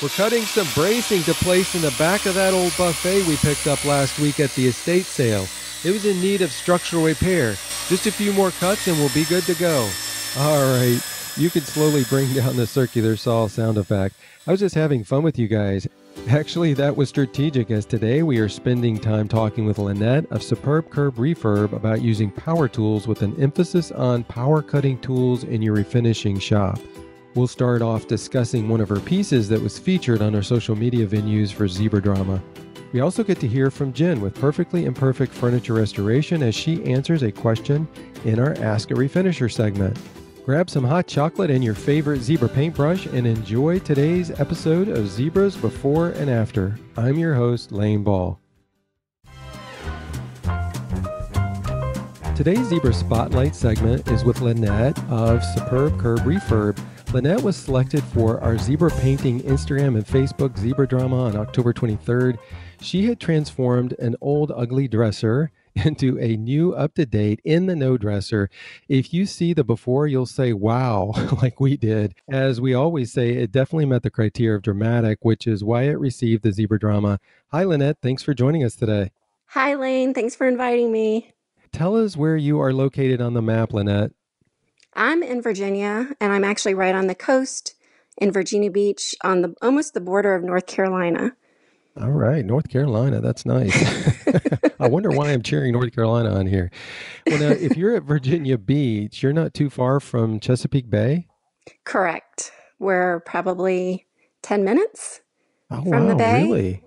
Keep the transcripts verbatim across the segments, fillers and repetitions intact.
We're cutting some bracing to place in the back of that old buffet we picked up last week at the estate sale. It was in need of structural repair. Just a few more cuts and we'll be good to go. All right. You can slowly bring down the circular saw sound effect. I was just having fun with you guys. Actually, that was strategic, as today we are spending time talking with Lynette of Superb Curb Refurb about using power tools with an emphasis on power cutting tools in your refinishing shop. We'll start off discussing one of her pieces that was featured on our social media venues for Zibra Drama. We also get to hear from Jen with Perfectly Imperfect Furniture Restoration as she answers a question in our Ask a Refinisher segment. Grab some hot chocolate and your favorite Zibra paintbrush and enjoy today's episode of Zibra's Before and After. I'm your host, Lane Ball. Today's Zibra Spotlight segment is with Lynette of Superb Curb Refurb. Lynette was selected for our Zibra Painting Instagram and Facebook Zibra Drama on October twenty-third. She had transformed an old ugly dresser into a new up-to-date in-the-know dresser. If you see the before, you'll say, wow, like we did. As we always say, it definitely met the criteria of dramatic, which is why it received the Zibra Drama. Hi, Lynette. Thanks for joining us today. Hi, Lane. Thanks for inviting me. Tell us where you are located on the map, Lynette. I'm in Virginia, and I'm actually right on the coast in Virginia Beach on the almost the border of North Carolina. All right. North Carolina. That's nice. I wonder why I'm cheering North Carolina on here. Well, now, if you're at Virginia Beach, you're not too far from Chesapeake Bay? Correct. We're probably ten minutes oh, from wow, the bay. Really?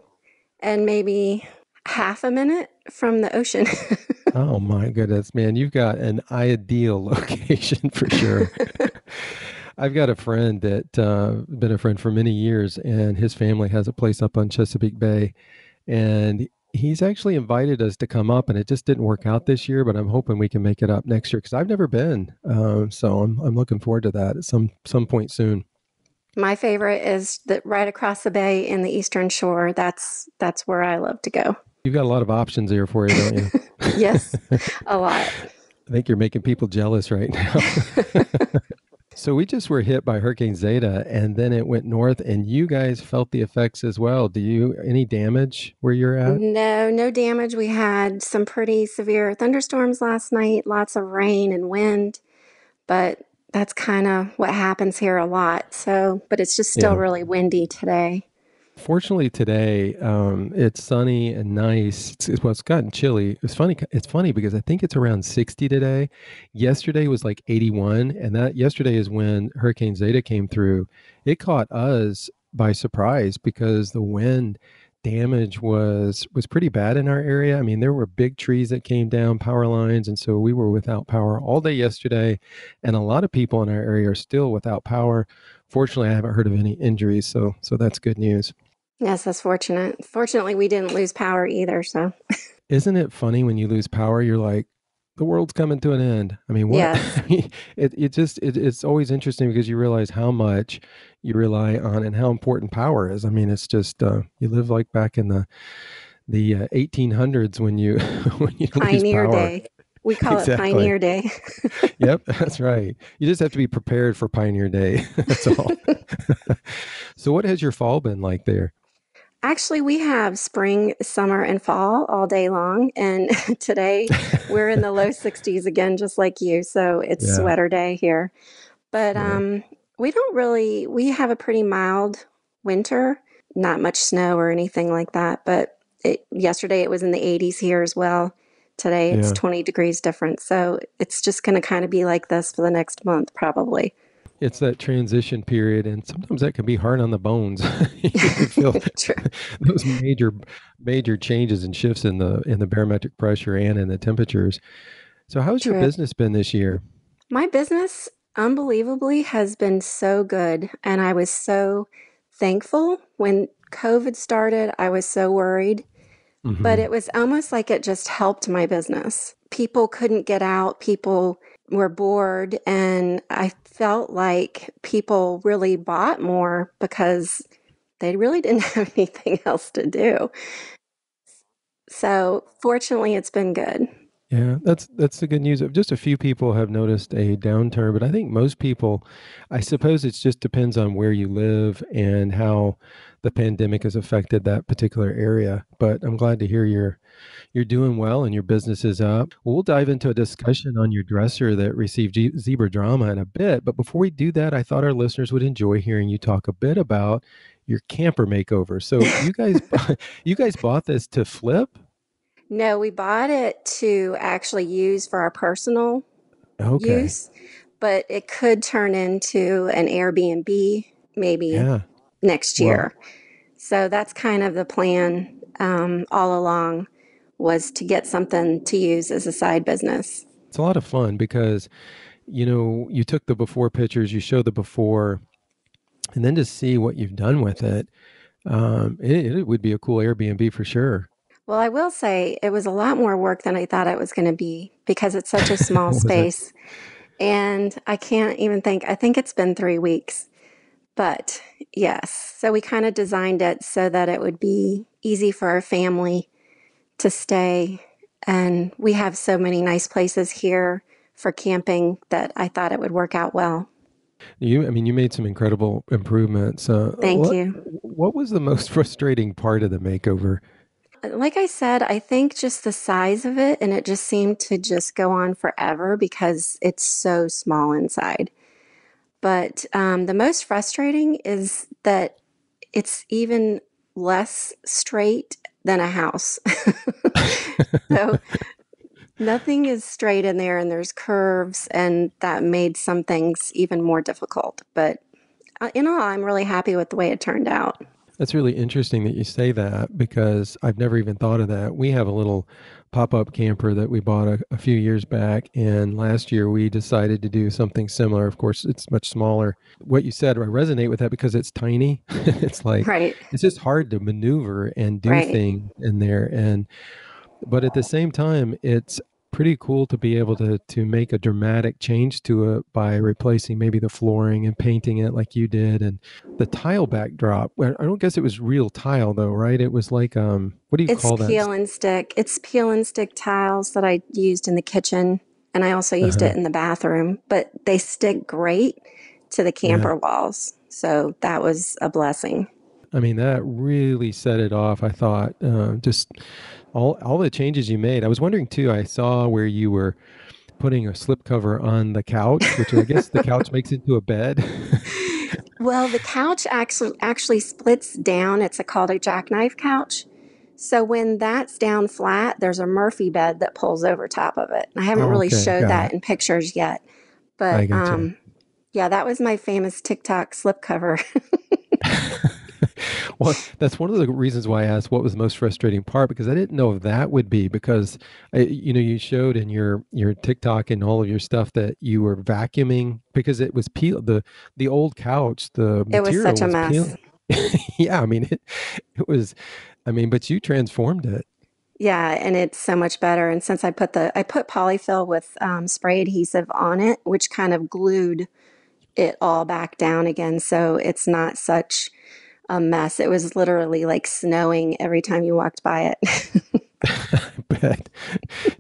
And maybe half a minute from the ocean. Oh, my goodness, man. You've got an ideal location for sure. I've got a friend that's uh, been a friend for many years, and his family has a place up on Chesapeake Bay, and he's actually invited us to come up, and it just didn't work out this year, but I'm hoping we can make it up next year because I've never been, um, so I'm, I'm looking forward to that at some, some point soon. My favorite is that right across the bay in the Eastern Shore. That's, that's where I love to go. You've got a lot of options here for you, don't you? Yes, a lot. I think you're making people jealous right now. So we just were hit by Hurricane Zeta, and then it went north, and you guys felt the effects as well. Do you, any damage where you're at? No, no damage. We had some pretty severe thunderstorms last night, lots of rain and wind, but that's kind of what happens here a lot. So, but it's just still yeah. really windy today. Fortunately, today um, it's sunny and nice. It's, it's, well, it's gotten chilly. It's funny. It's funny because I think it's around sixty today. Yesterday was like eighty-one, and that yesterday is when Hurricane Zeta came through. It caught us by surprise because the wind damage was was pretty bad in our area. I mean, there were big trees that came down, power lines, and so we were without power all day yesterday. And a lot of people in our area are still without power. Fortunately, I haven't heard of any injuries, so so that's good news. Yes, that's fortunate. Fortunately, we didn't lose power either, so. Isn't it funny when you lose power, you're like, the world's coming to an end. I mean, what? Yes. I mean, it, it just, it, it's always interesting because you realize how much you rely on and how important power is. I mean, it's just, uh, you live like back in the the uh, eighteen hundreds when you, when you Pioneer lose power. Day. We call exactly. it Pioneer Day. Yep, that's right. You just have to be prepared for Pioneer Day. That's all. So what has your fall been like there? Actually, we have spring, summer, and fall all day long. And today we're in the low sixties again, just like you. So it's yeah. sweater day here. But yeah. um, we don't really, we have a pretty mild winter, not much snow or anything like that. But it, yesterday it was in the eighties here as well. Today it's yeah. twenty degrees different. So it's just going to kind of be like this for the next month, probably. It's that transition period, and sometimes that can be hard on the bones. You can feel those major, major changes and shifts in the in the barometric pressure and in the temperatures. So, how's True. your business been this year? My business, unbelievably, has been so good, and I was so thankful when COVID started. I was so worried, mm-hmm. but it was almost like it just helped my business. People couldn't get out. People were bored, and I felt like people really bought more because they really didn't have anything else to do. So fortunately, it's been good. Yeah, that's that's the good news. Just a few people have noticed a downturn, but I think most people, I suppose it just depends on where you live and how the pandemic has affected that particular area. But I'm glad to hear you're you're doing well and your business is up. We'll dive into a discussion on your dresser that received G- Zibra Drama in a bit. But before we do that, I thought our listeners would enjoy hearing you talk a bit about your camper makeover. So you guys, you guys bought this to flip? No, we bought it to actually use for our personal okay. use, but it could turn into an Airbnb maybe yeah. next year. Wow. So that's kind of the plan um, all along, was to get something to use as a side business. It's a lot of fun because, you know, you took the before pictures, you show the before, and then to see what you've done with it, um, it, it would be a cool Airbnb for sure. Well, I will say it was a lot more work than I thought it was going to be because it's such a small space. It? And I can't even think, I think it's been three weeks, but yes. So we kind of designed it so that it would be easy for our family to stay. And we have so many nice places here for camping that I thought it would work out well. You, I mean, you made some incredible improvements. Uh, Thank what, you. What was the most frustrating part of the makeover? Like I said, I think just the size of it, and it just seemed to just go on forever because it's so small inside. But um, the most frustrating is that it's even less straight than a house. So nothing is straight in there, and there's curves, and that made some things even more difficult. But in all, I'm really happy with the way it turned out. That's really interesting that you say that because I've never even thought of that. We have a little pop-up camper that we bought a, a few years back, and last year we decided to do something similar. Of course, it's much smaller. What you said, I resonate with that because it's tiny. It's like, right. It's just hard to maneuver and do right. things in there. And but at the same time, it's pretty cool to be able to to make a dramatic change to it by replacing maybe the flooring and painting it like you did, and the tile backdrop. I don't guess it was real tile though, right? It was like um, what do you it's call that? It's peel and stick. It's peel and stick tiles that I used in the kitchen, and I also used uh-huh. it in the bathroom. But they stick great to the camper yeah. walls, so that was a blessing. I mean, that really set it off, I thought. Uh, just all all the changes you made. I was wondering, too, I saw where you were putting a slipcover on the couch, which I guess the couch makes it to a bed. Well, the couch actually actually splits down. It's a, called a jackknife couch. So when that's down flat, there's a Murphy bed that pulls over top of it. I haven't oh, really okay, showed that it. in pictures yet. But I gotcha. um, yeah, that was my famous TikTok slipcover. Well, that's one of the reasons why I asked what was the most frustrating part, because I didn't know if that would be because, I, you know, you showed in your, your TikTok and all of your stuff that you were vacuuming because it was peel the, the old couch, the material was such a mess. Yeah. I mean, it, it was, I mean, but you transformed it. Yeah. And it's so much better. And since I put the, I put polyfill with um, spray adhesive on it, which kind of glued it all back down again. So it's not such a mess. It was literally like snowing every time you walked by it. I bet.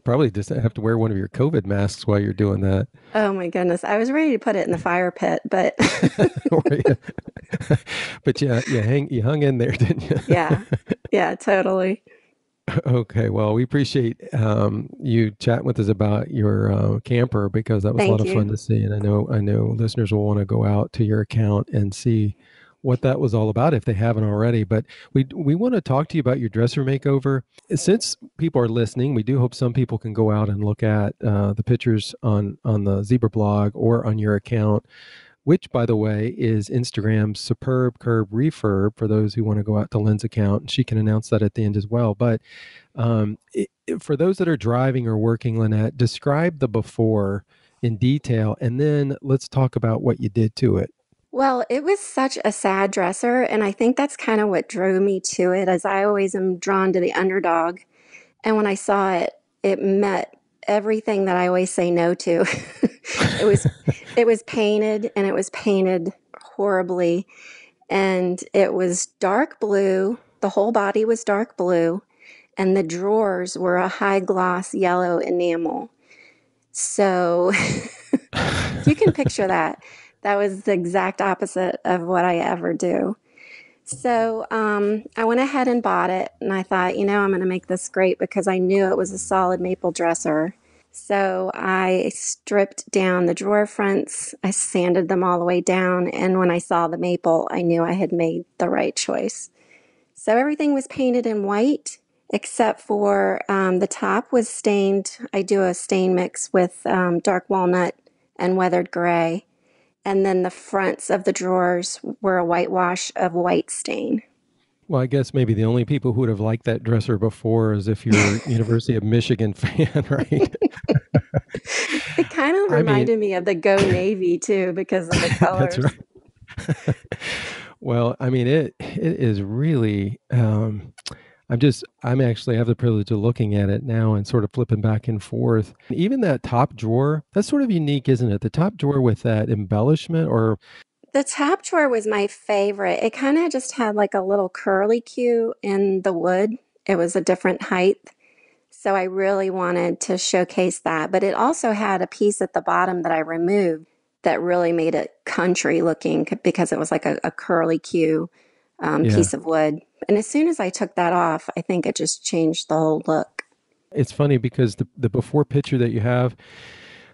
Probably just have to wear one of your COVID masks while you're doing that. Oh my goodness. I was ready to put it in the fire pit, but but yeah, you hang you hung in there, didn't you? Yeah. Yeah, totally. Okay. Well, we appreciate um, you chatting with us about your uh, camper because that was Thank a lot you. of fun to see. And I know I know listeners will want to go out to your account and see what that was all about if they haven't already. But we we want to talk to you about your dresser makeover. Since people are listening, we do hope some people can go out and look at uh, the pictures on, on the Zibra blog or on your account, which, by the way, is Instagram's Superb Curb Refurb for those who want to go out to Lynn's account. She can announce that at the end as well. But um, it, it, for those that are driving or working, Lynette, describe the before in detail, and then let's talk about what you did to it. Well, it was such a sad dresser, and I think that's kind of what drew me to it, as I always am drawn to the underdog. And when I saw it, it met everything that I always say no to. It was it was painted, and it was painted horribly, and it was dark blue. The whole body was dark blue, and the drawers were a high gloss yellow enamel. So you can picture that. That was the exact opposite of what I ever do. So um, I went ahead and bought it, and I thought, you know, I'm going to make this great because I knew it was a solid maple dresser. So I stripped down the drawer fronts, I sanded them all the way down, and when I saw the maple, I knew I had made the right choice. So everything was painted in white, except for um, the top was stained. I do a stain mix with um, dark walnut and weathered gray. And then the fronts of the drawers were a whitewash of white stain. Well, I guess maybe the only people who would have liked that dresser before is if you're a University of Michigan fan, right? It kind of reminded I mean, me of the Go Navy, too, because of the colors. That's right. Well, I mean, it it is really, um, I'm just, I'm actually I have the privilege of looking at it now and sort of flipping back and forth. And even that top drawer, that's sort of unique, isn't it? The top drawer with that embellishment or... The top drawer was my favorite. It kind of just had like a little curly cue in the wood. It was a different height. So I really wanted to showcase that. But it also had a piece at the bottom that I removed that really made it country looking because it was like a, a curly cue um, yeah. piece of wood. And as soon as I took that off, I think it just changed the whole look. It's funny because the, the before picture that you have,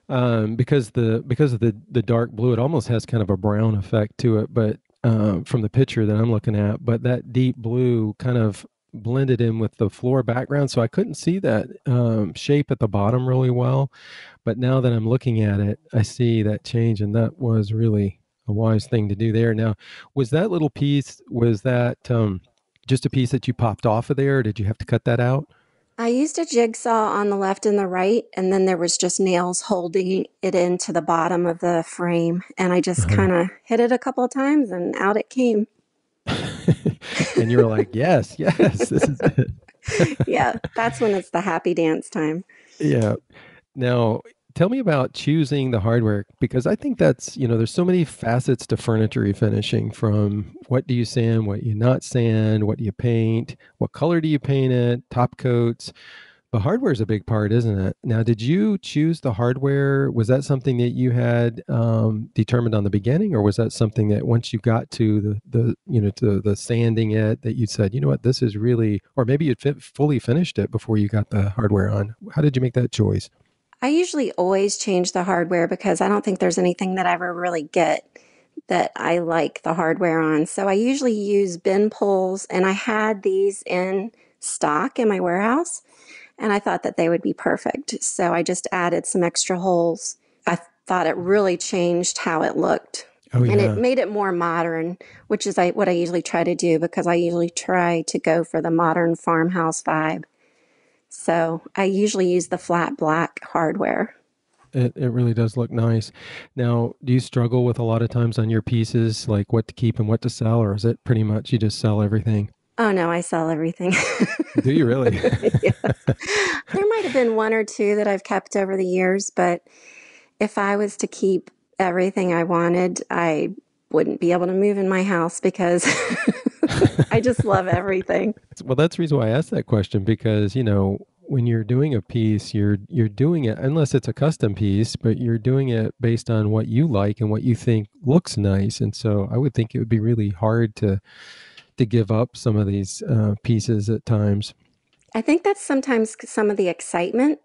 um, because the because of the, the dark blue, it almost has kind of a brown effect to it. But um, from the picture that I'm looking at, but that deep blue kind of blended in with the floor background. So I couldn't see that um, shape at the bottom really well. But now that I'm looking at it, I see that change. And that was really a wise thing to do there. Now, was that little piece, was that... Um, just a piece that you popped off of there? Or did you have to cut that out? I used a jigsaw on the left and the right, and then there was just nails holding it into the bottom of the frame. And I just uh-huh. kind of hit it a couple of times and out it came. And you were like, yes, yes, this is it. Yeah, that's when it's the happy dance time. Yeah. Now, tell me about choosing the hardware, because I think that's, you know, there's so many facets to furniture refinishing, from what do you sand, what you not sand, what do you paint, what color do you paint it, top coats. But hardware is a big part, isn't it? Now, did you choose the hardware? Was that something that you had um, determined on the beginning, or was that something that once you got to the, the you know, to the sanding it, that you said, you know what, this is really, or maybe you fit, fully finished it before you got the hardware on. How did you make that choice? I usually always change the hardware because I don't think there's anything that I ever really get that I like the hardware on. So I usually use bin pulls, and I had these in stock in my warehouse, and I thought that they would be perfect. So I just added some extra holes. I thought it really changed how it looked. Oh, yeah. And it made it more modern, which is what I usually try to do because I usually try to go for the modern farmhouse vibe. So I usually use the flat black hardware. It it really does look nice. Now, do you struggle with a lot of times on your pieces, like what to keep and what to sell, or is it pretty much you just sell everything? Oh, no, I sell everything. Do you really? Yes. There might have been one or two that I've kept over the years, but if I was to keep everything I wanted, I wouldn't be able to move in my house because... I just love everything. Well, that's the reason why I asked that question, because, you know, when you're doing a piece, you're you're doing it, unless it's a custom piece, but you're doing it based on what you like and what you think looks nice. And so I would think it would be really hard to to give up some of these uh, pieces at times. I think that's sometimes some of the excitement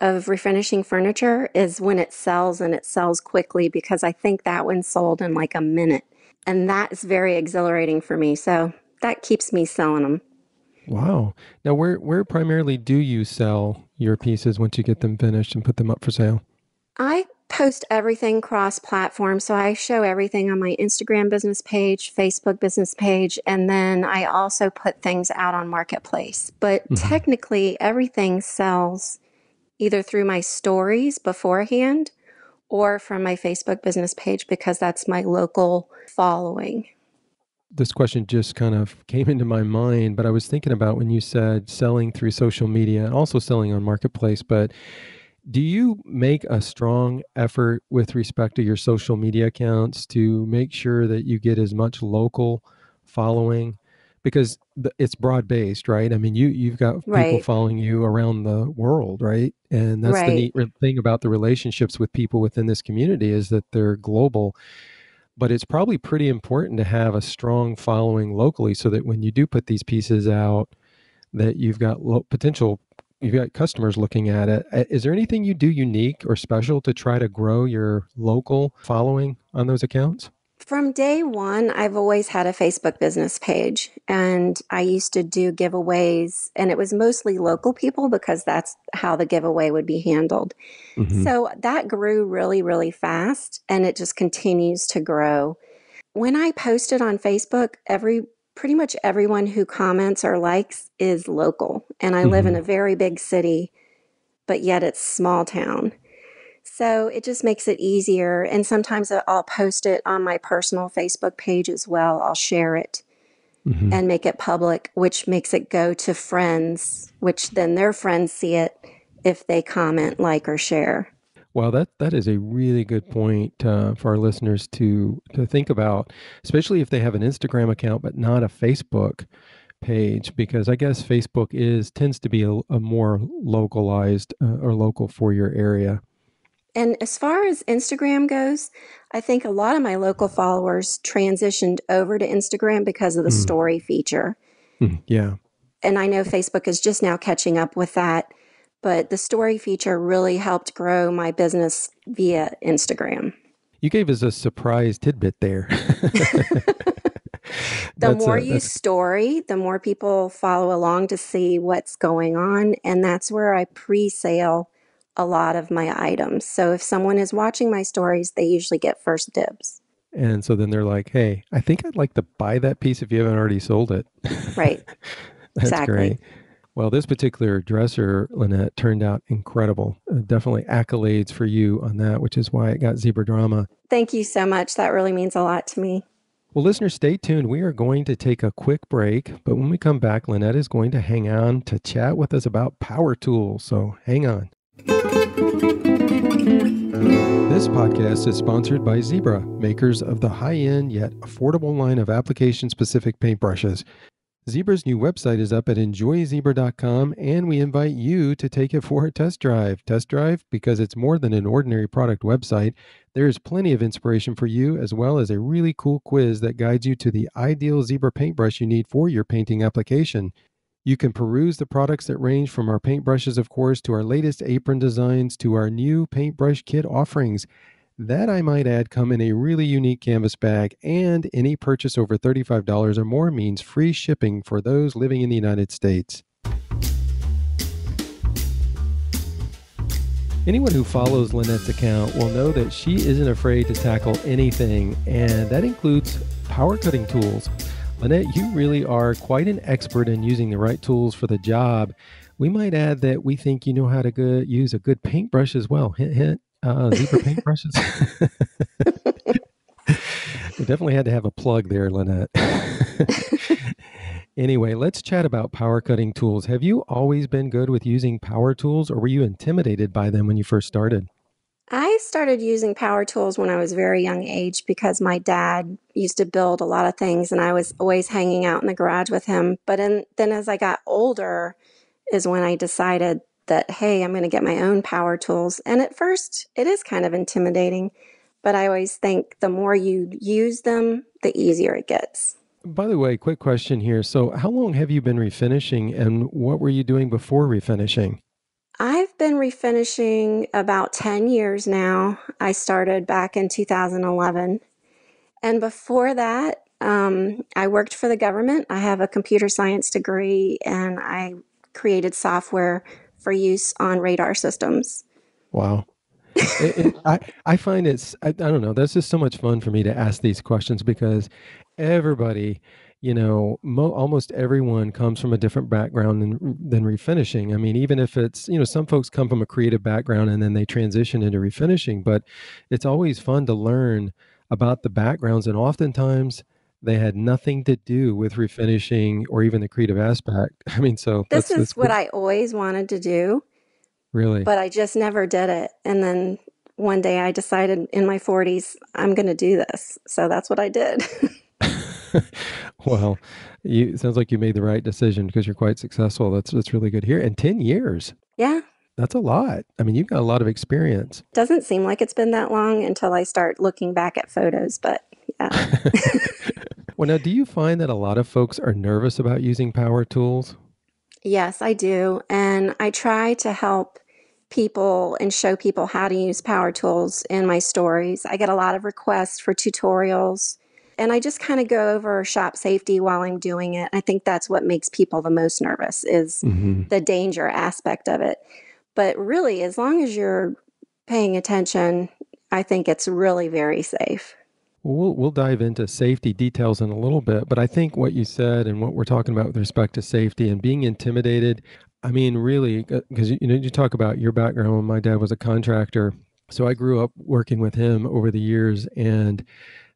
of refinishing furniture is when it sells, and it sells quickly, because I think that one sold in like a minute. And that is very exhilarating for me. So that keeps me selling them. Wow. Now, where where primarily do you sell your pieces once you get them finished and put them up for sale? I post everything cross-platform. So I show everything on my Instagram business page, Facebook business page, and then I also put things out on Marketplace. But mm-hmm. technically, everything sells either through my stories beforehand or from my Facebook business page, because that's my local following. This question just kind of came into my mind, but I was thinking about when you said selling through social media and also selling on Marketplace, but do you make a strong effort with respect to your social media accounts to make sure that you get as much local following? because the, it's broad based, right? I mean, you, you've got people right. following you around the world, right? And that's right. the neat thing about the relationships with people within this community is that they're global. But it's probably pretty important to have a strong following locally so that when you do put these pieces out, that you've got low potential, you've got customers looking at it. Is there anything you do unique or special to try to grow your local following on those accounts? From day one, I've always had a Facebook business page, and I used to do giveaways, and it was mostly local people because that's how the giveaway would be handled. Mm-hmm. So that grew really, really fast, and it just continues to grow. When I posted on Facebook, every pretty much everyone who comments or likes is local, and I mm-hmm. live in a very big city, but yet it's small town. So it just makes it easier. And sometimes I'll post it on my personal Facebook page as well. I'll share it mm-hmm. and make it public, which makes it go to friends, which then their friends see it if they comment, like, or share. Well, that, that is a really good point uh, for our listeners to, to think about, especially if they have an Instagram account, but not a Facebook page, because I guess Facebook is tends to be a, a more localized uh, or local for your area. And as far as Instagram goes, I think a lot of my local followers transitioned over to Instagram because of the mm. story feature. Mm, yeah. And I know Facebook is just now catching up with that, but the story feature really helped grow my business via Instagram. You gave us a surprise tidbit there. The more a, you story, the more people follow along to see what's going on. And that's where I pre-sale a lot of my items. So if someone is watching my stories, they usually get first dibs. And so then they're like, hey, I think I'd like to buy that piece if you haven't already sold it. Right. That's exactly. great. Well, this particular dresser, Lynette, turned out incredible. Uh, definitely accolades for you on that, which is why it got Zibra Drama. Thank you so much. That really means a lot to me. Well, listeners, stay tuned. We are going to take a quick break, but when we come back, Lynette is going to hang on to chat with us about power tools. So hang on. This podcast is sponsored by Zibra, makers of the high-end yet affordable line of application-specific paintbrushes. Zibra's new website is up at enjoy zibra dot com, and we invite you to take it for a test drive. Test drive because it's more than an ordinary product website. There is plenty of inspiration for you, as well as a really cool quiz that guides you to the ideal Zibra paintbrush you need for your painting application. You can peruse the products that range from our paintbrushes, of course, to our latest apron designs, to our new paintbrush kit offerings. That, I might add, come in a really unique canvas bag, and any purchase over thirty-five dollars or more means free shipping for those living in the United States. Anyone who follows Lynette's account will know that she isn't afraid to tackle anything, and that includes power cutting tools. Lynette, you really are quite an expert in using the right tools for the job. We might add that we think you know how to good, use a good paintbrush as well. Hint, hint, uh, Zibra paintbrushes. We definitely had to have a plug there, Lynette. Anyway, let's chat about power cutting tools. Have you always been good with using power tools, or were you intimidated by them when you first started? I started using power tools when I was very young age because my dad used to build a lot of things, and I was always hanging out in the garage with him. But in, then as I got older is when I decided that, hey, I'm going to get my own power tools. And at first, it is kind of intimidating, but I always think the more you use them, the easier it gets. By the way, quick question here. So how long have you been refinishing, and what were you doing before refinishing? I've been refinishing about ten years now. I started back in two thousand eleven. And before that, um, I worked for the government. I have a computer science degree, and I created software for use on radar systems. Wow. it, it, I, I find it's, I, I don't know, that's just so much fun for me to ask these questions because everybody... You know, mo- almost everyone comes from a different background than, than refinishing. I mean, even if it's, you know, some folks come from a creative background and then they transition into refinishing, but it's always fun to learn about the backgrounds. And oftentimes they had nothing to do with refinishing or even the creative aspect. I mean, so this that's, is that's what cool. I always wanted to do. Really? But I just never did it. And then one day I decided in my forties, I'm going to do this. So that's what I did. Well, you sounds like you made the right decision because you're quite successful. That's that's really good here. And ten years. Yeah. That's a lot. I mean, you've got a lot of experience. Doesn't seem like it's been that long until I start looking back at photos, but yeah. Well, now, do you find that a lot of folks are nervous about using power tools? Yes, I do. And I try to help people and show people how to use power tools in my stories. I get a lot of requests for tutorials, and I just kind of go over shop safety while I'm doing it. I think that's what makes people the most nervous is mm-hmm. the danger aspect of it. But really, as long as you're paying attention, I think it's really very safe. We'll, we'll dive into safety details in a little bit, but I think what you said and what we're talking about with respect to safety and being intimidated, I mean, really, because you know, you talk about your background. My dad was a contractor, so I grew up working with him over the years, and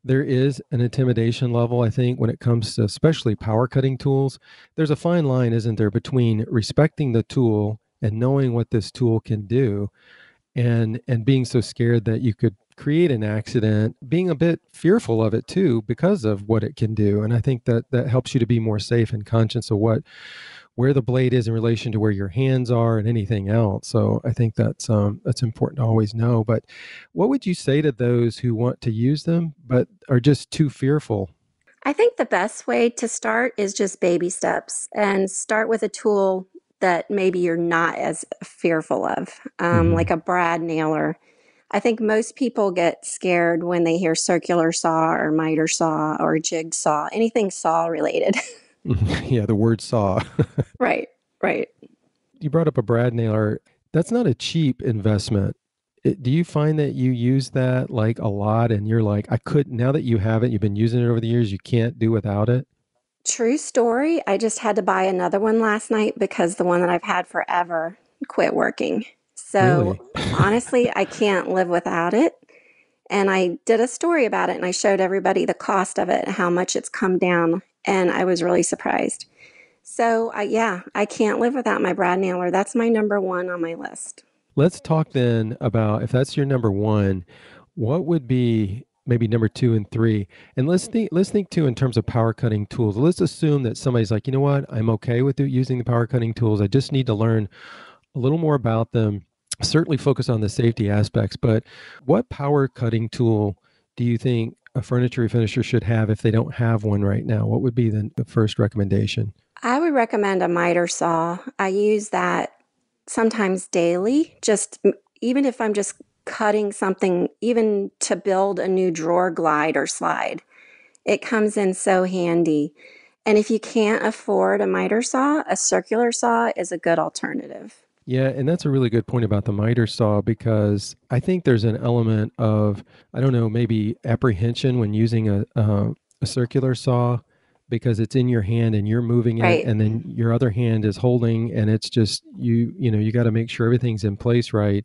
there is an intimidation level, I think, when it comes to especially power cutting tools. There's a fine line, isn't there, between respecting the tool and knowing what this tool can do and and being so scared that you could create an accident, being a bit fearful of it too because of what it can do. And I think that that helps you to be more safe and conscious of what where the blade is in relation to where your hands are and anything else. So I think that's um, that's important to always know. But what would you say to those who want to use them but are just too fearful? I think the best way to start is just baby steps and start with a tool that maybe you're not as fearful of, um, mm-hmm. like a brad nailer. I think most people get scared when they hear circular saw or miter saw or jig saw, anything saw related. Yeah, the word saw. Right, right. You brought up a brad nailer. That's not a cheap investment. It, do you find that you use that like a lot and you're like, I could, now that you have it, you've been using it over the years, you can't do without it? True story. I just had to buy another one last night because the one that I've had forever quit working. So really? Honestly, I can't live without it. And I did a story about it and I showed everybody the cost of it and how much it's come down. And I was really surprised. So uh, yeah, I can't live without my brad nailer. That's my number one on my list. Let's talk then about, if that's your number one, what would be maybe number two and three? And let's think, let's think too in terms of power cutting tools. Let's assume that somebody's like, you know what, I'm okay with using the power cutting tools. I just need to learn a little more about them. Certainly focus on the safety aspects, but what power cutting tool do you think a furniture refinisher should have if they don't have one right now? What would be the, the first recommendation? I would recommend a miter saw. I use that sometimes daily, just even if I'm just cutting something, even to build a new drawer glide or slide. It comes in so handy. And if you can't afford a miter saw, a circular saw is a good alternative. Yeah, and that's a really good point about the miter saw, because I think there's an element of, I don't know, maybe apprehension when using a, uh, a circular saw, because it's in your hand and you're moving it, right. And then your other hand is holding, and it's just, you you know, you got to make sure everything's in place right.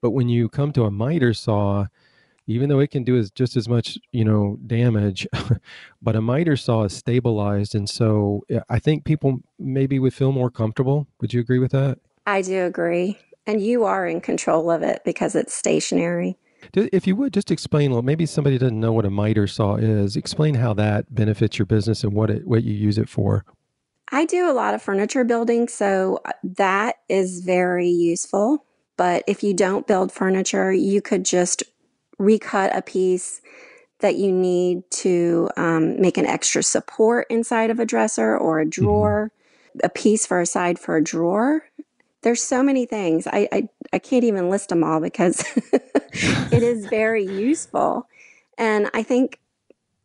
But when you come to a miter saw, even though it can do as, just as much, you know, damage, but a miter saw is stabilized. And so I think people maybe would feel more comfortable. Would you agree with that? I do agree. And you are in control of it because it's stationary. If you would just explain, well, maybe somebody doesn't know what a miter saw is. Explain how that benefits your business and what it, what you use it for. I do a lot of furniture building, so that is very useful. But if you don't build furniture, you could just recut a piece that you need to um, make an extra support inside of a dresser or a drawer, mm-hmm. a piece for a side for a drawer. There's so many things. I, I, I can't even list them all because it is very useful. And I think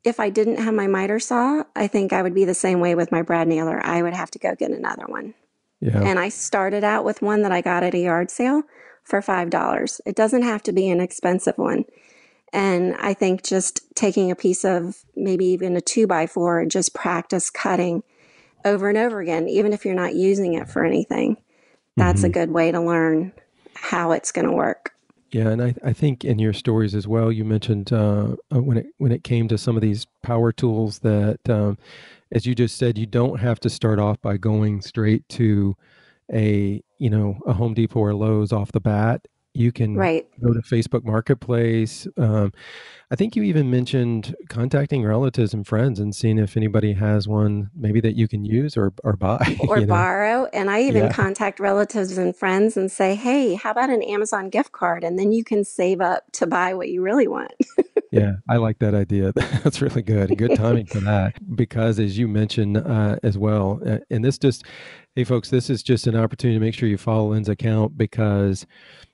if I didn't have my miter saw, I think I would be the same way with my brad nailer. I would have to go get another one. Yeah. And I started out with one that I got at a yard sale for five dollars. It doesn't have to be an expensive one. And I think just taking a piece of maybe even a two by four and just practice cutting over and over again, even if you're not using it for anything, that's mm-hmm. a good way to learn how it's going to work. Yeah. And I, I think in your stories as well, you mentioned uh, when it when it came to some of these power tools that um, as you just said, you don't have to start off by going straight to a, you know, a Home Depot or Lowe's off the bat. You can right. go to Facebook Marketplace. Um, I think you even mentioned contacting relatives and friends and seeing if anybody has one maybe that you can use or, or buy. Or you know? borrow. And I even yeah. contact relatives and friends and say, hey, how about an Amazon gift card? And then you can save up to buy what you really want. Yeah, I like that idea. That's really good. Good timing for that. Because as you mentioned uh, as well, uh, and this just, hey folks, this is just an opportunity to make sure you follow Lynn's account because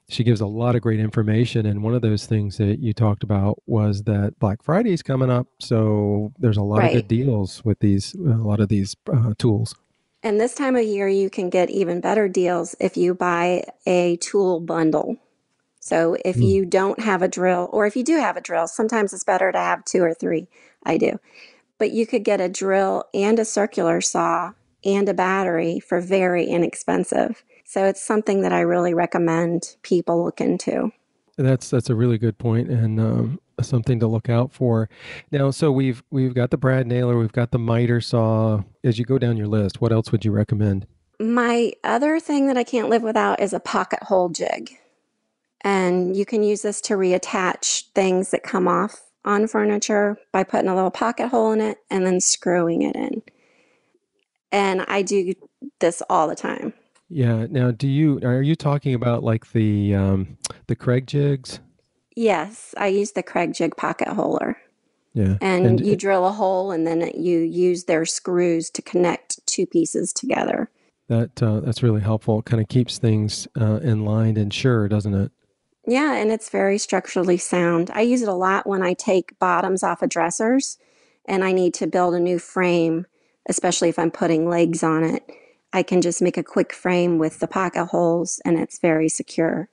she gives a lot of great information. And one of those things that you talked about was that Black Friday is coming up. So there's a lot right. of good deals with these, a lot of these uh, tools. And this time of year, you can get even better deals if you buy a tool bundle. So if mm. you don't have a drill, or if you do have a drill, sometimes it's better to have two or three. I do. But you could get a drill and a circular saw and a battery for very inexpensive. So it's something that I really recommend people look into. That's that's a really good point and um, something to look out for. Now, so we've we've got the brad nailer, we've got the miter saw. As you go down your list, what else would you recommend? My other thing that I can't live without is a pocket hole jig. And you can use this to reattach things that come off on furniture by putting a little pocket hole in it and then screwing it in. And I do this all the time. Yeah. Now, do you are you talking about like the um, the Kreg jigs? Yes, I use the Kreg jig pocket holer. Yeah. And, and you it, drill a hole, and then you use their screws to connect two pieces together. That uh, that's really helpful. It kind of keeps things uh, in line and sure, doesn't it? Yeah, and it's very structurally sound. I use it a lot when I take bottoms off of dressers and I need to build a new frame, especially if I'm putting legs on it. I can just make a quick frame with the pocket holes and it's very secure.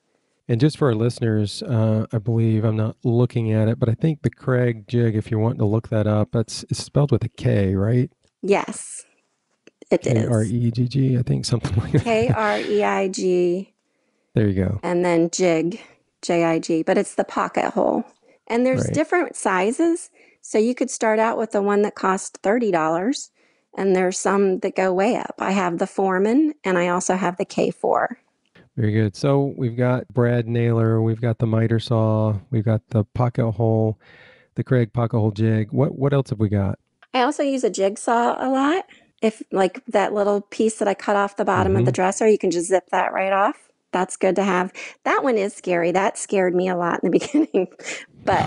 And just for our listeners, uh, I believe I'm not looking at it, but I think the Kreg jig, if you're wanting to look that up, that's it's spelled with a K, right? Yes, it K R E G G, is. K R E G G, I think something like that. K R E I G. There you go. And then jig. J I G, but it's the pocket hole. And there's right. different sizes. So you could start out with the one that costs thirty dollars, and there's some that go way up. I have the Foreman, and I also have the K four. Very good. So we've got brad nailer, we've got the miter saw, we've got the pocket hole, the Kreg pocket hole jig. What what else have we got? I also use a jigsaw a lot. If like that little piece that I cut off the bottom mm-hmm. of the dresser, you can just zip that right off. That's good to have. That one is scary. That scared me a lot in the beginning, but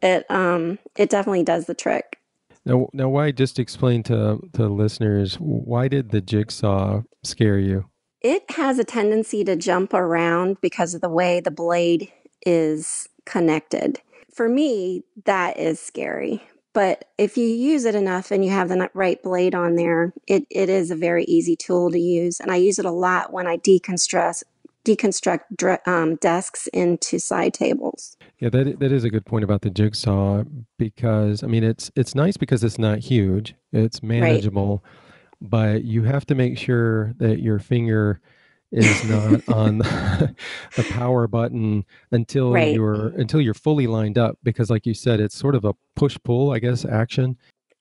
it um it definitely does the trick. Now, now, why? Just explain to to listeners, why did the jigsaw scare you? It has a tendency to jump around because of the way the blade is connected. For me, that is scary. But if you use it enough and you have the right blade on there, it, it is a very easy tool to use. And I use it a lot when I deconstruct deconstruct dr- um, desks into side tables. Yeah, that that is a good point about the jigsaw because, I mean, it's it's nice because it's not huge. It's manageable. Right. But you have to make sure that your finger is not on the, the power button until right. you're until you're fully lined up because like you said, it's sort of a push-pull, I guess, action.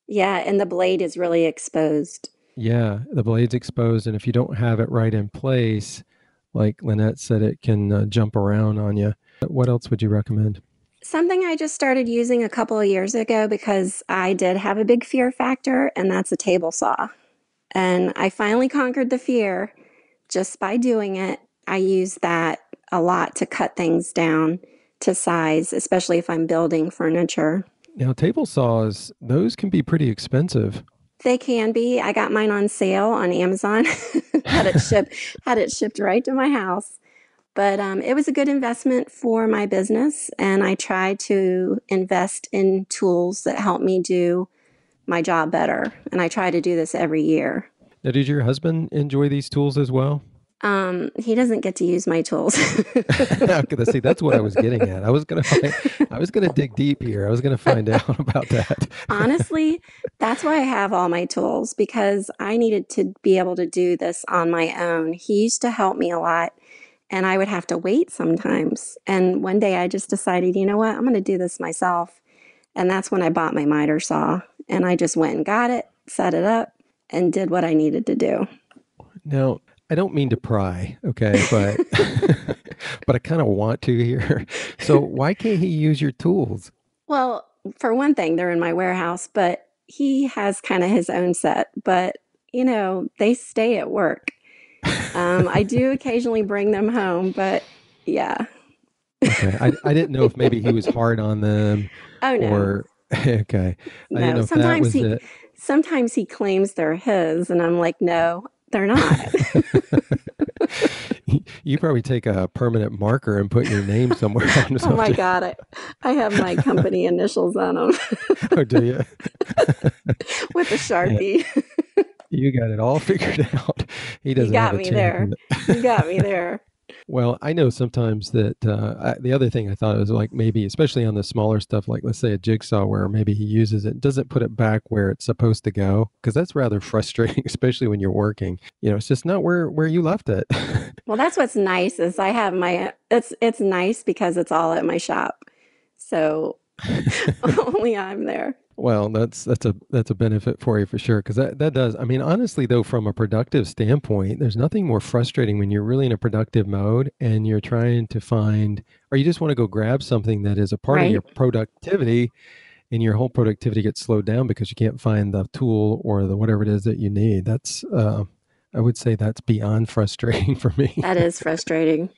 Yeah, and the blade is really exposed. Yeah, the blade's exposed, and if you don't have it right in place, like Lynette said, it can uh, jump around on you. What else would you recommend? Something I just started using a couple of years ago because I did have a big fear factor, and that's a table saw. And I finally conquered the fear. Just by doing it, I use that a lot to cut things down to size, especially if I'm building furniture. Now, table saws, those can be pretty expensive. They can be. I got mine on sale on Amazon, had it shipped, had it shipped right to my house. But um, it was a good investment for my business, and I try to invest in tools that help me do my job better, and I try to do this every year. Now, did your husband enjoy these tools as well? Um, he doesn't get to use my tools. See, that's what I was getting at. I was gonna, find, I was gonna dig deep here. I was gonna find out about that. Honestly, that's why I have all my tools because I needed to be able to do this on my own. He used to help me a lot, and I would have to wait sometimes. And one day, I just decided, you know what, I'm gonna do this myself. And that's when I bought my miter saw, and I just went and got it, set it up, and did what I needed to do. Now, I don't mean to pry, okay, but but I kind of want to here. So why can't he use your tools? Well, for one thing, they're in my warehouse, but he has kind of his own set, but you know, they stay at work. Um, I do occasionally bring them home, but yeah. Okay. I, I didn't know if maybe he was hard on them. Oh, no. Or, okay. I no, didn't know if that was he, it. Sometimes he claims they're his, and I'm like, no, they're not. You probably take a permanent marker and put your name somewhere on this. Oh, my God. I, I have my company initials on them. Oh, do you? With a Sharpie. Yeah. You got it all figured out. He doesn't. You got have me a there. You got me there. Well, I know sometimes that uh, I, the other thing I thought was like maybe, especially on the smaller stuff, like let's say a jigsaw where maybe he uses it, doesn't put it back where it's supposed to go, because that's rather frustrating, especially when you're working. You know, it's just not where, where you left it. Well, that's what's nice is I have my, it's, it's nice because it's all at my shop. So only I'm there. Well, that's that's a that's a benefit for you for sure, because that, that does. I mean, honestly, though, from a productive standpoint, there's nothing more frustrating when you're really in a productive mode and you're trying to find, or you just want to go grab something that is a part right. of your productivity, and your whole productivity gets slowed down because you can't find the tool or the whatever it is that you need. That's, uh, I would say that's beyond frustrating for me. That is frustrating.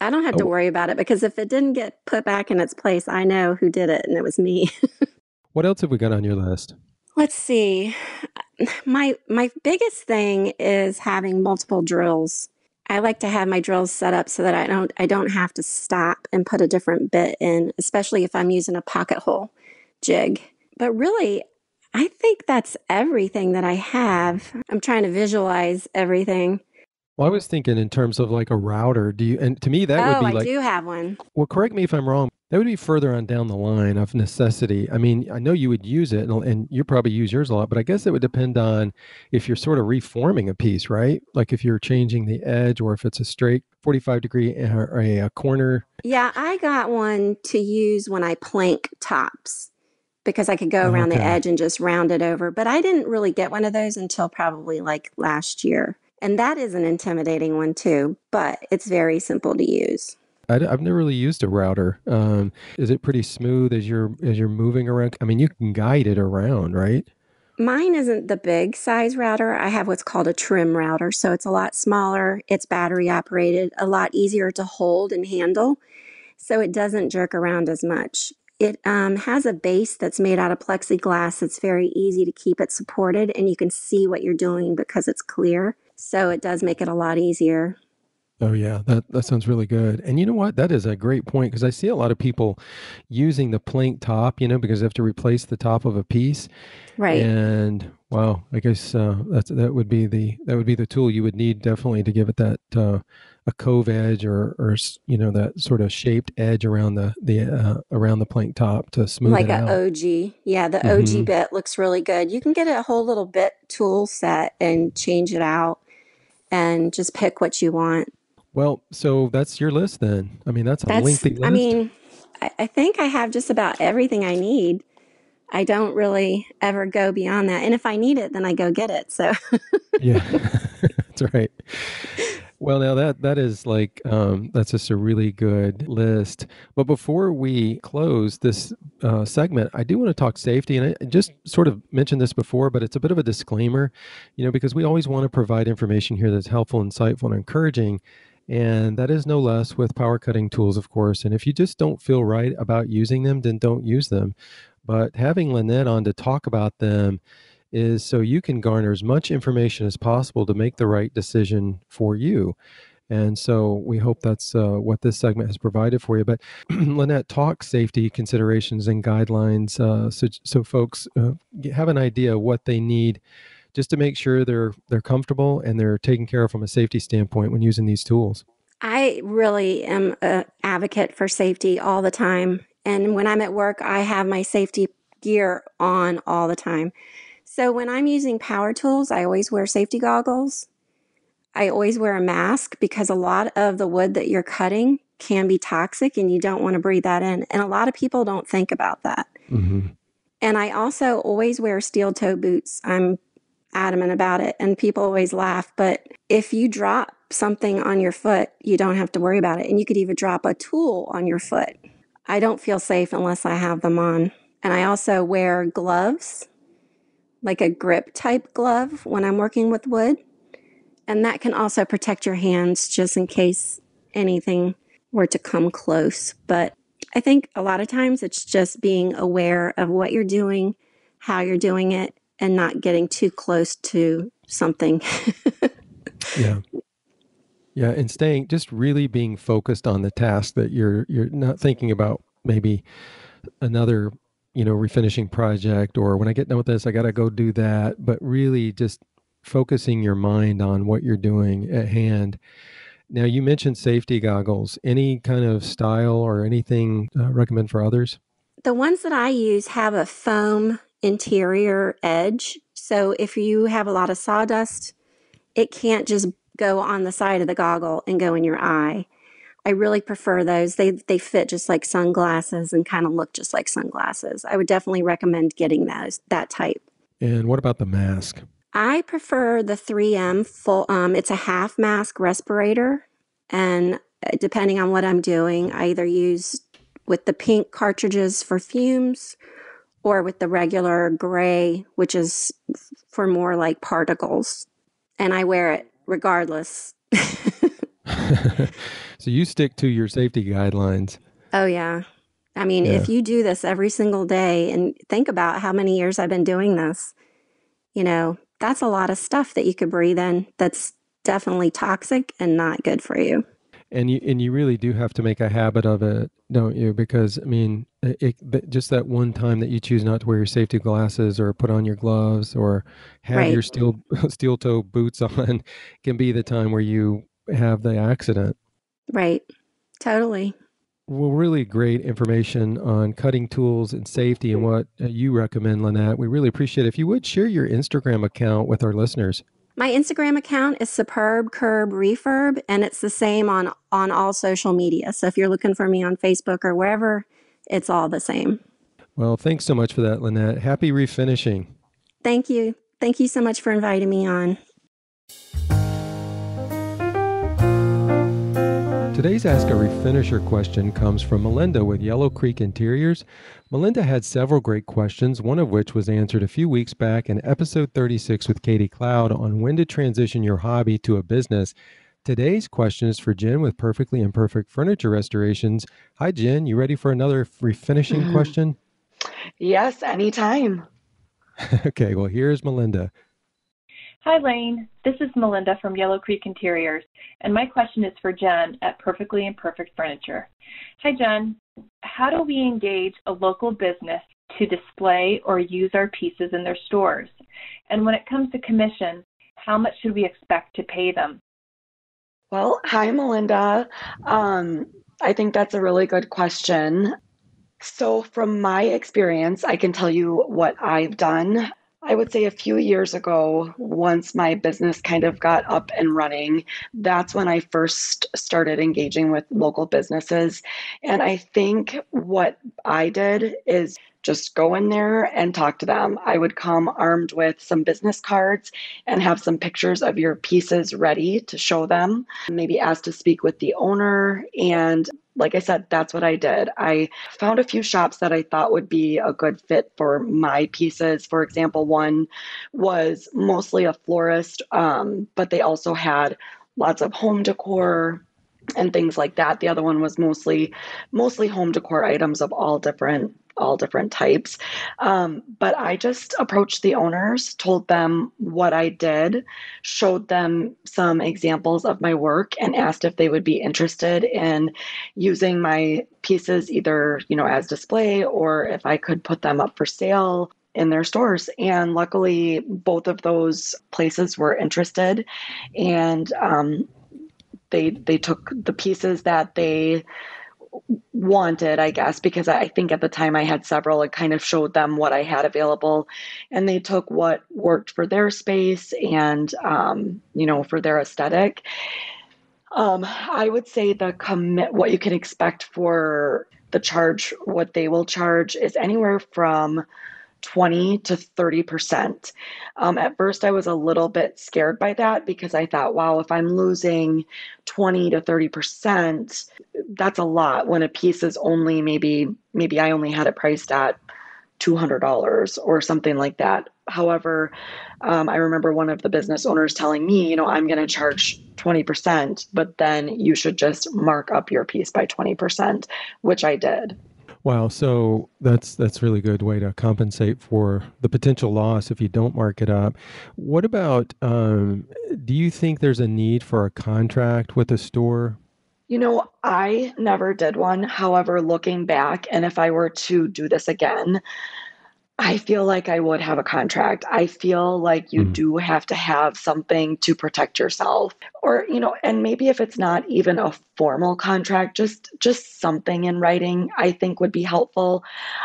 I don't have oh. to worry about it because if it didn't get put back in its place, I know who did it, and it was me. What else have we got on your list? Let's see. My my biggest thing is having multiple drills. I like to have my drills set up so that I don't I don't have to stop and put a different bit in, especially if I'm using a pocket hole jig. But really, I think that's everything that I have. I'm trying to visualize everything. Well, I was thinking in terms of like a router. Do you? And to me, that oh, would be I like. Oh, I do have one. Well, correct me if I'm wrong. That would be further on down the line of necessity. I mean, I know you would use it, and, and you probably use yours a lot, but I guess it would depend on if you're sort of reforming a piece, right? Like if you're changing the edge or if it's a straight forty-five degree or a, a corner. Yeah, I got one to use when I plank tops because I could go around okay. the edge and just round it over. But I didn't really get one of those until probably like last year. And that is an intimidating one too, but it's very simple to use. I've never really used a router. Um, is it pretty smooth as you're as you're moving around? I mean, you can guide it around, right? Mine isn't the big size router. I have what's called a trim router, so it's a lot smaller. It's battery operated, a lot easier to hold and handle, so it doesn't jerk around as much. It um, has a base that's made out of plexiglass. It's very easy to keep it supported, and you can see what you're doing because it's clear, so it does make it a lot easier. Oh, yeah, that, that sounds really good. And you know what? That is a great point because I see a lot of people using the plank top, you know, because they have to replace the top of a piece. Right. And wow, I guess uh, that's, that would be the that would be the tool you would need definitely to give it that uh, a cove edge or, or, you know, that sort of shaped edge around the, the, uh, around the plank top to smooth like it out. Like an O G. Yeah, the mm-hmm. O G bit looks really good. You can get a whole little bit tool set and change it out and just pick what you want. Well, so that's your list then. I mean, that's a that's, lengthy list. I mean, I, I think I have just about everything I need. I don't really ever go beyond that. And if I need it, then I go get it. So yeah, that's right. Well, now that that is like, um, that's just a really good list. But before we close this uh, segment, I do want to talk safety. And I just sort of mentioned this before, but it's a bit of a disclaimer, you know, because we always want to provide information here that's helpful, insightful, and encouraging. And that is no less with power cutting tools, of course. And if you just don't feel right about using them, then don't use them. But having Lynette on to talk about them is so you can garner as much information as possible to make the right decision for you. And so we hope that's uh, what this segment has provided for you. But Lynette talks safety considerations and guidelines uh, so, so folks uh, have an idea what they need just to make sure they're they're comfortable and they're taken care of from a safety standpoint when using these tools. I really am an advocate for safety all the time. And when I'm at work, I have my safety gear on all the time. So when I'm using power tools, I always wear safety goggles. I always wear a mask because a lot of the wood that you're cutting can be toxic and you don't want to breathe that in. And a lot of people don't think about that. Mm-hmm. And I also always wear steel toe boots. I'm adamant about it. And people always laugh, but if you drop something on your foot, you don't have to worry about it. And you could even drop a tool on your foot. I don't feel safe unless I have them on. And I also wear gloves, like a grip type glove when I'm working with wood. And that can also protect your hands just in case anything were to come close. But I think a lot of times it's just being aware of what you're doing, how you're doing it, and not getting too close to something. Yeah. Yeah. And staying, just really being focused on the task that you're, you're not thinking about maybe another, you know, refinishing project, or when I get done with this, I got to go do that, but really just focusing your mind on what you're doing at hand. Now, you mentioned safety goggles. Any kind of style or anything uh, recommend for others? The ones that I use have a foam interior edge. So if you have a lot of sawdust, it can't just go on the side of the goggle and go in your eye. I really prefer those. They they fit just like sunglasses and kind of look just like sunglasses. I would definitely recommend getting those, that type. And what about the mask? I prefer the three M full. Um, it's a half mask respirator. And depending on what I'm doing, I either use with the pink cartridges for fumes or with the regular gray, which is for more like particles. And I wear it regardless. So you stick to your safety guidelines. Oh, yeah. I mean, yeah. If you do this every single day and think about how many years I've been doing this, you know, that's a lot of stuff that you could breathe in that's definitely toxic and not good for you. And you and you really do have to make a habit of it, don't you? Because, I mean, it, it, just that one time that you choose not to wear your safety glasses or put on your gloves or have right. your steel steel toe boots on can be the time where you have the accident. Right. Totally. Well, really great information on cutting tools and safety and what you recommend, Lynette. We really appreciate it. If you would share your Instagram account with our listeners. My Instagram account is Superb Curb Refurb, and it's the same on, on all social media. So if you're looking for me on Facebook or wherever, it's all the same. Well, thanks so much for that, Lynette. Happy refinishing. Thank you. Thank you so much for inviting me on. Today's Ask a Refinisher question comes from Melinda with Yellow Creek Interiors. Melinda had several great questions, one of which was answered a few weeks back in episode thirty-six with Katie Cloud on when to transition your hobby to a business. Today's question is for Jen with Perfectly Imperfect Furniture Restorations. Hi, Jen. You ready for another refinishing mm-hmm. question? Yes, anytime. Okay, well, here's Melinda. Hi, Lane. This is Melinda from Yellow Creek Interiors, and my question is for Jen at Perfectly Imperfect Furniture. Hi, Jen. How do we engage a local business to display or use our pieces in their stores? And when it comes to commission, how much should we expect to pay them? Well, hi, Melinda. Um, I think that's a really good question. So from my experience, I can tell you what I've done. I would say a few years ago, once my business kind of got up and running, that's when I first started engaging with local businesses. And I think what I did is just go in there and talk to them. I would come armed with some business cards and have some pictures of your pieces ready to show them, maybe ask to speak with the owner. And like I said, that's what I did. I found a few shops that I thought would be a good fit for my pieces. For example, one was mostly a florist, um, but they also had lots of home decor and things like that. The other one was mostly mostly home decor items of all different all different types. Um, but I just approached the owners, told them what I did, showed them some examples of my work, and asked if they would be interested in using my pieces either, you know, as display or if I could put them up for sale in their stores. And luckily, both of those places were interested, and um, they they took the pieces that they wanted, I guess, because I think at the time I had several. I kind of showed them what I had available, and they took what worked for their space and, um, you know, for their aesthetic. Um, I would say the commit, what you can expect for the charge, what they will charge is anywhere from twenty to thirty percent. Um, at first, I was a little bit scared by that because I thought, wow, if I'm losing twenty to thirty percent, that's a lot when a piece is only maybe, maybe I only had it priced at two hundred dollars or something like that. However, um, I remember one of the business owners telling me, you know, I'm going to charge twenty percent, but then you should just mark up your piece by twenty percent, which I did. Wow. So that's, that's really good way to compensate for the potential loss if you don't mark it up. What about, um, do you think there's a need for a contract with a store? You know, I never did one. However, looking back, and if I were to do this again, I feel like I would have a contract. I feel like you mm-hmm. do have to have something to protect yourself, or, you know, and maybe if it's not even a formal contract, just, just something in writing, I think would be helpful.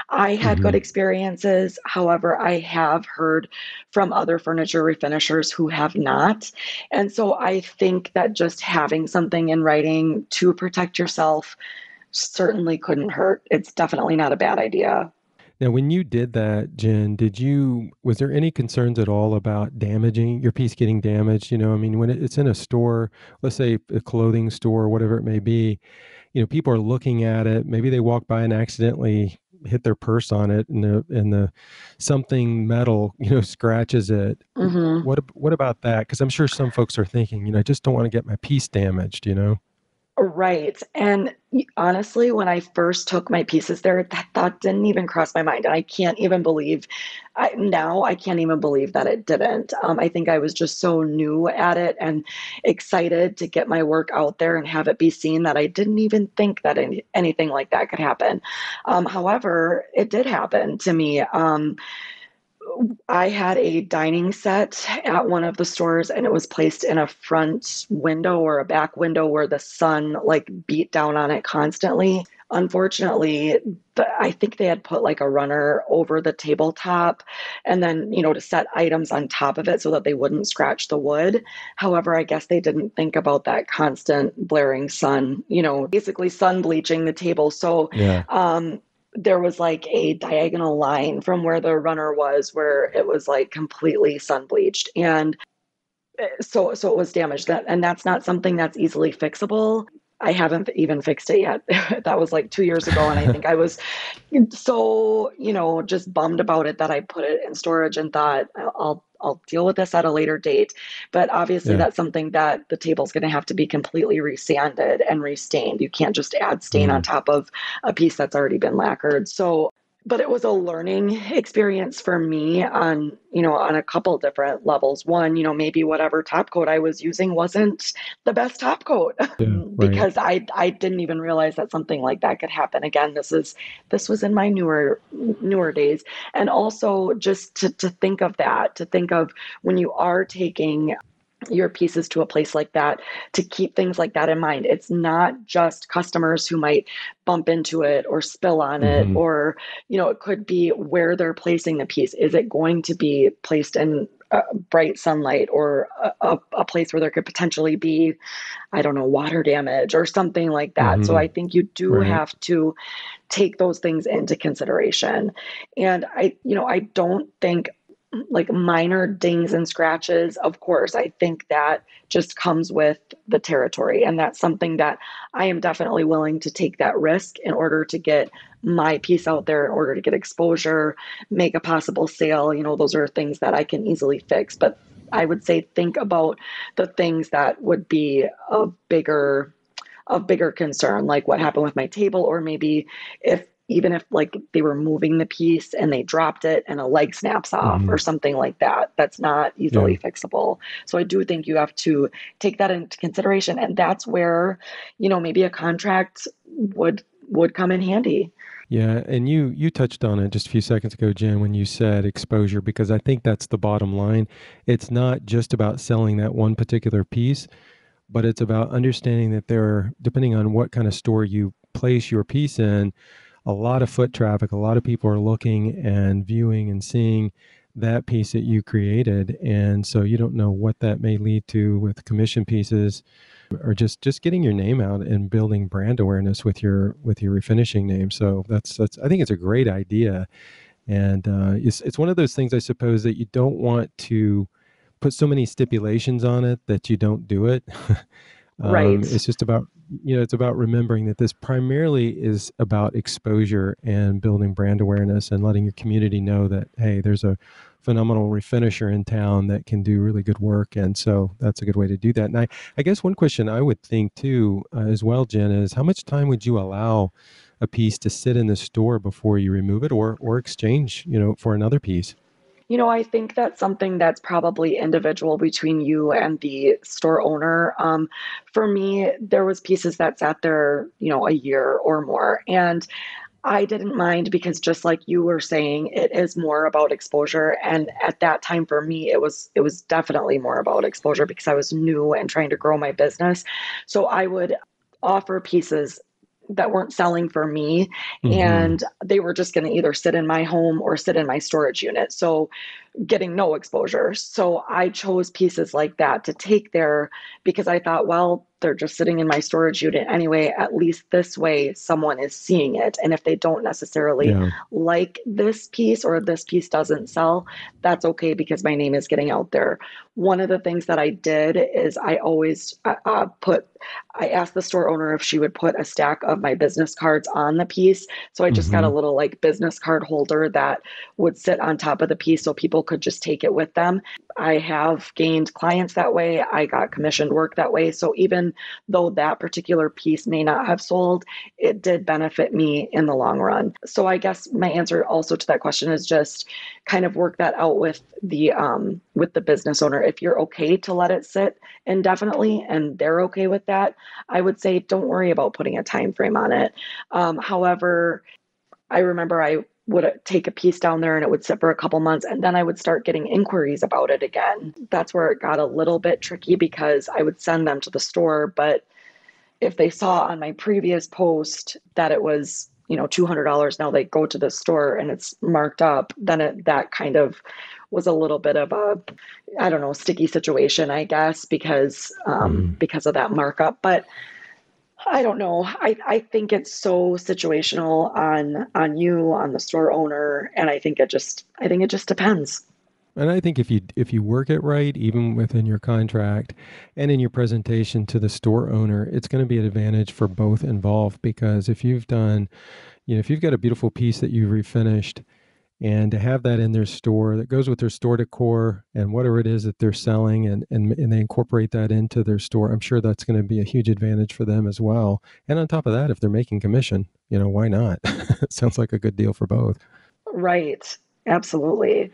I had mm-hmm. good experiences. However, I have heard from other furniture refinishers who have not. And so I think that just having something in writing to protect yourself certainly couldn't hurt. It's definitely not a bad idea. Now, when you did that, Jen, did you, was there any concerns at all about damaging your piece, getting damaged? You know, I mean, when it's in a store, let's say a clothing store, whatever it may be, you know, people are looking at it. Maybe they walk by and accidentally hit their purse on it, and the, and the something metal, you know, scratches it. Mm-hmm. What, what about that? Because I'm sure some folks are thinking, you know, I just don't want to get my piece damaged, you know? Right. And honestly, when I first took my pieces there, that thought didn't even cross my mind. And I can't even believe, I, now I can't even believe that it didn't. Um, I think I was just so new at it and excited to get my work out there and have it be seen that I didn't even think that any, anything like that could happen. Um, however, it did happen to me. Um, I had a dining set at one of the stores, and it was placed in a front window or a back window where the sun like beat down on it constantly. Unfortunately, the, I think they had put like a runner over the tabletop and then, you know, to set items on top of it so that they wouldn't scratch the wood. However, I guess they didn't think about that constant blaring sun, you know, basically sun bleaching the table. So, yeah. um, there was like a diagonal line from where the runner was, where it was like completely sun bleached. And so, so it was damaged. That, and that's not something that's easily fixable. I haven't even fixed it yet. That was like two years ago. And I think I was so, you know, just bummed about it that I put it in storage and thought I'll, I'll deal with this at a later date. But obviously yeah. that's something that the table's going to have to be completely resanded and restained. You can't just add stain mm. on top of a piece that's already been lacquered. So, but it was a learning experience for me on, you know, on a couple different levels. One, you know, maybe whatever top coat I was using wasn't the best top coat yeah, right. because I, I didn't even realize that something like that could happen. Again, this is, this was in my newer, newer days. And also just to, to think of that, to think of when you are taking your pieces to a place like that, to keep things like that in mind. It's not just customers who might bump into it or spill on mm-hmm. it, or, you know, it could be where they're placing the piece. Is it going to be placed in uh, bright sunlight, or a, a place where there could potentially be, I don't know, water damage or something like that. Mm-hmm. So I think you do right. have to take those things into consideration. And I, you know, I don't think like minor dings and scratches, of course, I think that just comes with the territory. And that's something that I am definitely willing to take that risk in order to get my piece out there, in order to get exposure, make a possible sale. You know, those are things that I can easily fix. But I would say think about the things that would be a bigger, a bigger concern, like what happened with my table, or maybe if even if like they were moving the piece and they dropped it and a leg snaps off mm-hmm. or something like that, that's not easily yeah. fixable. So I do think you have to take that into consideration. And that's where, you know, maybe a contract would, would come in handy. Yeah. And you, you touched on it just a few seconds ago, Jen, when you said exposure, because I think that's the bottom line. It's not just about selling that one particular piece, but it's about understanding that there are, depending on what kind of store you place your piece in, a lot of foot traffic, a lot of people are looking and viewing and seeing that piece that you created. And so you don't know what that may lead to with commission pieces, or just, just getting your name out and building brand awareness with your, with your refinishing name. So that's, that's, I think it's a great idea. And uh, it's, it's one of those things, I suppose, that you don't want to put so many stipulations on it that you don't do it. um, right. It's just about, you know, it's about remembering that this primarily is about exposure and building brand awareness and letting your community know that, hey, there's a phenomenal refinisher in town that can do really good work. And so that's a good way to do that. And I, I guess one question I would think too, uh, as well, Jen, is how much time would you allow a piece to sit in the store before you remove it or, or exchange, you know, for another piece? You know, I think that's something that's probably individual between you and the store owner. Um, for me, there was pieces that sat there, you know, a year or more. And I didn't mind because just like you were saying, it is more about exposure. And at that time for me, it was it was definitely more about exposure because I was new and trying to grow my business. So I would offer pieces that weren't selling for me, mm-hmm. and they were just going to either sit in my home or sit in my storage unit. So getting no exposure. So I chose pieces like that to take there because I thought, well, they're just sitting in my storage unit anyway, at least this way someone is seeing it. And if they don't necessarily yeah. like this piece or this piece doesn't sell, that's okay because my name is getting out there. One of the things that I did is I always uh, put, I asked the store owner if she would put a stack of my business cards on the piece. So I just mm-hmm. got a little like business card holder that would sit on top of the piece so people could just take it with them. I have gained clients that way. I got commissioned work that way. So even though that particular piece may not have sold, it did benefit me in the long run. So I guess my answer also to that question is just kind of work that out with the um, with the business owner. If you're okay to let it sit indefinitely and they're okay with that, I would say don't worry about putting a time frame on it. Um, however, I remember I would take a piece down there and it would sit for a couple months and then I would start getting inquiries about it again. That's where it got a little bit tricky because I would send them to the store, but if they saw on my previous post that it was, you know, two hundred dollars, now they go to the store and it's marked up, then it, that kind of was a little bit of a, I don't know, sticky situation, I guess, because um, mm. because of that markup. But I don't know. I, I think it's so situational on on you, on the store owner, and I think it just I think it just depends. And I think if you if you work it right, even within your contract and in your presentation to the store owner, it's going to be an advantage for both involved. Because if you've done, you know, if you've got a beautiful piece that you've refinished, and to have that in their store that goes with their store decor and whatever it is that they're selling, and, and, and they incorporate that into their store, I'm sure that's going to be a huge advantage for them as well. And on top of that, if they're making commission, you know, why not? It sounds like a good deal for both. Right. Absolutely.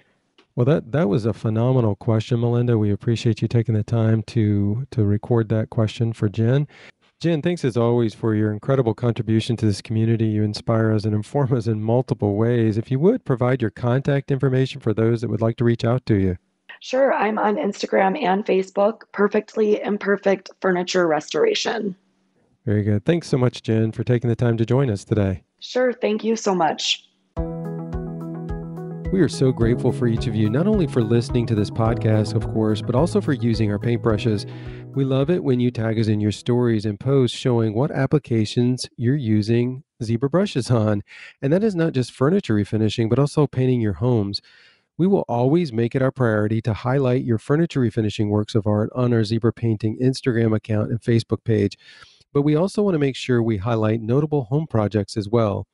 Well, that, that was a phenomenal question, Melinda. We appreciate you taking the time to, to record that question for Jen. Jen, thanks as always for your incredible contribution to this community. You inspire us and inform us in multiple ways. If you would, provide your contact information for those that would like to reach out to you. Sure. I'm on Instagram and Facebook, Perfectly Imperfect Furniture Restoration. Very good. Thanks so much, Jen, for taking the time to join us today. Sure. Thank you so much. We are so grateful for each of you, not only for listening to this podcast, of course, but also for using our paintbrushes. We love it when you tag us in your stories and posts showing what applications you're using Zibra brushes on. And that is not just furniture refinishing, but also painting your homes. We will always make it our priority to highlight your furniture refinishing works of art on our Zibra Painting Instagram account and Facebook page. But we also want to make sure we highlight notable home projects as well.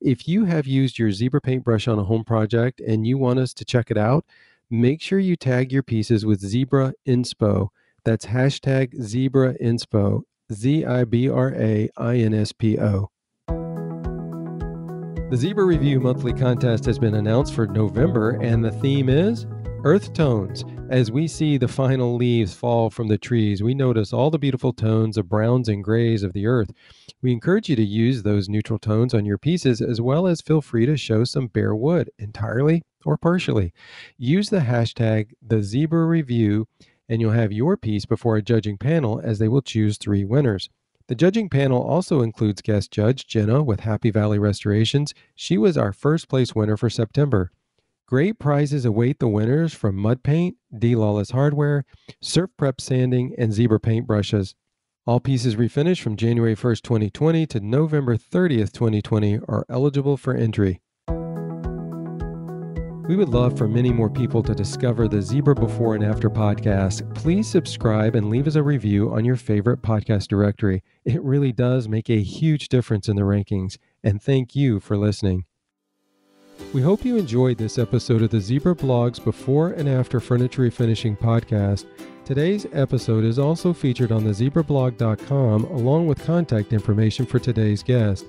If you have used your Zibra paintbrush on a home project and you want us to check it out, make sure you tag your pieces with Zibra Inspo. That's hashtag Zibra Inspo, Z I B R A I N S P O. The Zibra Review Monthly Contest has been announced for November, and the theme is Earth Tones. As we see the final leaves fall from the trees, we notice all the beautiful tones of browns and grays of the earth. We encourage you to use those neutral tones on your pieces, as well as feel free to show some bare wood, entirely or partially. Use the hashtag TheZibraReview, and you'll have your piece before a judging panel, as they will choose three winners. The judging panel also includes guest judge Jenna with Happy Valley Restorations. She was our first place winner for September. Great prizes await the winners from Mud Paint, D-Lawless Hardware, Surf Prep Sanding, and Zibra Paint Brushes. All pieces refinished from January first, twenty twenty to November thirtieth, twenty twenty are eligible for entry. We would love for many more people to discover the Zibra Before and After podcast. Please subscribe and leave us a review on your favorite podcast directory. It really does make a huge difference in the rankings. And thank you for listening. We hope you enjoyed this episode of the Zibra Blog's Before and After Furniture Refinishing podcast. Today's episode is also featured on the zibra blog dot com along with contact information for today's guest.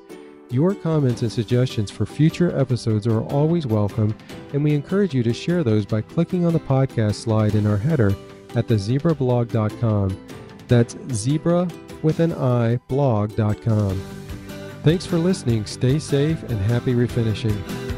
Your comments and suggestions for future episodes are always welcome, and we encourage you to share those by clicking on the podcast slide in our header at the zibra blog dot com. That's Zibra with an I blog dot com. Thanks for listening. Stay safe and happy refinishing.